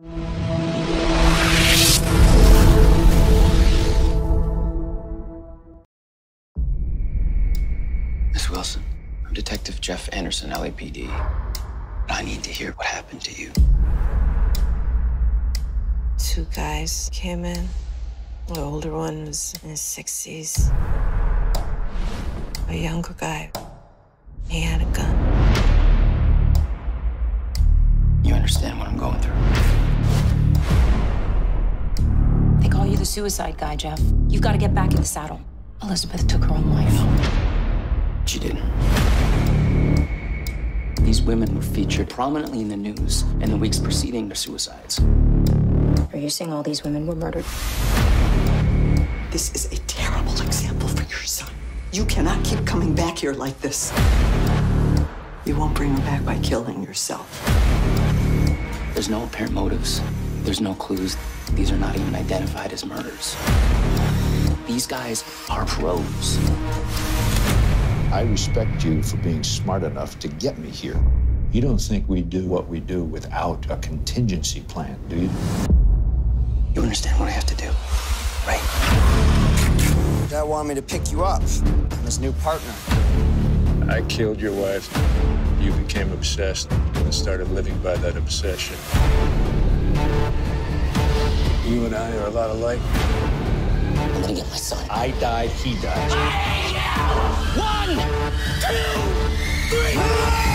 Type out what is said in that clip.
Miss Wilson, I'm Detective Jeff Anderson, LAPD. I need to hear what happened to you. Two guys came in. The older one was in his 60s. A younger guy, he had a gun. You understand what I'm going through? They call you the suicide guy, Jeff. You've got to get back in the saddle. Elizabeth took her own life. She didn't. These women were featured prominently in the news in the weeks preceding their suicides. Are you saying all these women were murdered? This is a terrible example for your son. You cannot keep coming back here like this. You won't bring him back by killing yourself. There's no apparent motives. There's no clues. These are not even identified as murders. These guys are pros. I respect you for being smart enough to get me here. You don't think we do what we do without a contingency plan, do you? You understand what I have to do? Right. Dad wanted me to pick you up. I'm his new partner. I killed your wife. You became obsessed and started living by that obsession. You and I are a lot alike. I'm gonna get my son. I died, he died. I hate you! 1, 2, 3!